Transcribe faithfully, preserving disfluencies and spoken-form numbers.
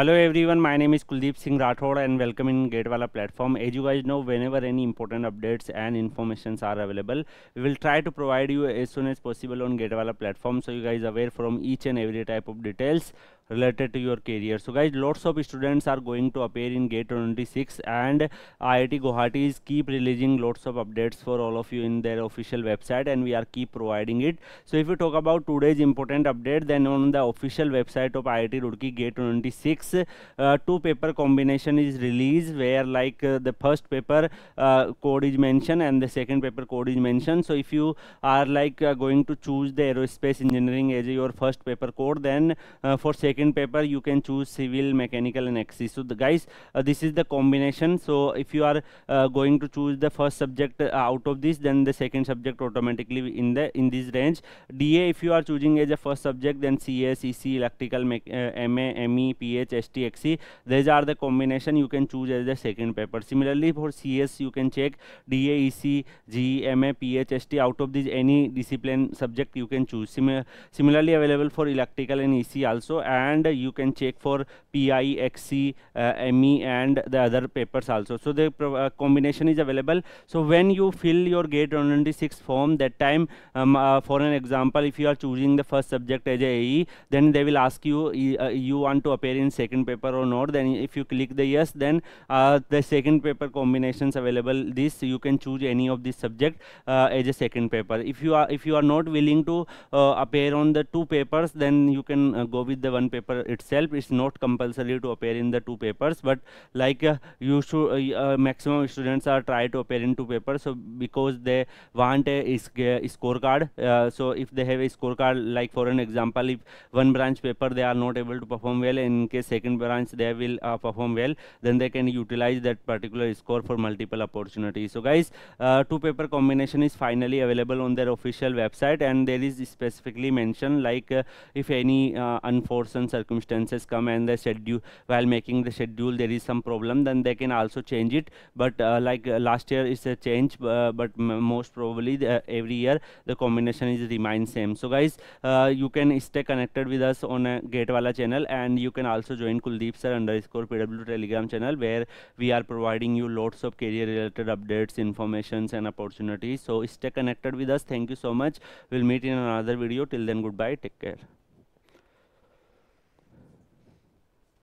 Hello everyone, my name is Kuldeep Singh Rathod and welcome in GATE Wallah platform. As you guys know, whenever any important updates and informations are available, we will try to provide you as soon as possible on GATE Wallah platform, so you guys are aware from each and every type of details related to your career. So guys, lots of students are going to appear in GATE twenty-six and I I T Guwahati is keep releasing lots of updates for all of you in their official website, and we are keep providing it. So if you talk about today's important update, then on the official website of I I T Roorkee GATE twenty-six, uh, two paper combination is released, where like uh, the first paper uh, code is mentioned and the second paper code is mentioned. So if you are like uh, going to choose the aerospace engineering as your first paper code, then uh, for second paper you can choose civil, mechanical and X E. So the guys, uh, this is the combination. So if you are uh, going to choose the first subject uh, out of this, then the second subject automatically in the in this range. D A, if you are choosing as a first subject, then C S, E C, electrical, uh, M E, P H, S T, X E, these are the combination you can choose as the second paper. Similarly for C S you can check D A, E C, G E, M E, P H, S T, out of these any discipline subject you can choose. Simi similarly available for electrical and E C also, and and you can check for P I, X E, uh, M E and the other papers also. So the uh, combination is available. So when you fill your GATE twenty-six form, that time um, uh, for an example, if you are choosing the first subject as a E E, then they will ask you uh, you want to appear in second paper or not. Then if you click the yes, then uh, the second paper combinations available, this you can choose any of this subject uh, as a second paper. If you are if you are not willing to uh, appear on the two papers, then you can uh, go with the one paper paper itself. It's not compulsory to appear in the two papers, but like uh, you should uh, uh, maximum students are try to appear in two papers, so because they want a, a scorecard. Uh, so if they have a scorecard, like for an example, if one branch paper they are not able to perform well, in case second branch they will uh, perform well, then they can utilize that particular score for multiple opportunities. So guys, uh, two paper combination is finally available on their official website, and there is specifically mentioned like uh, if any uh, unforced circumstances come and the schedule, while making the schedule there is some problem, then they can also change it. But uh, like uh, last year is a change, uh, but m most probably the, uh, every year the combination is remain same. So guys, uh, you can stay connected with us on a GATE Wallah channel, and you can also join Kuldeep sir underscore P W telegram channel, where we are providing you lots of career related updates, informations and opportunities. So stay connected with us. Thank you so much. We'll meet in another video. Till then, goodbye, take care.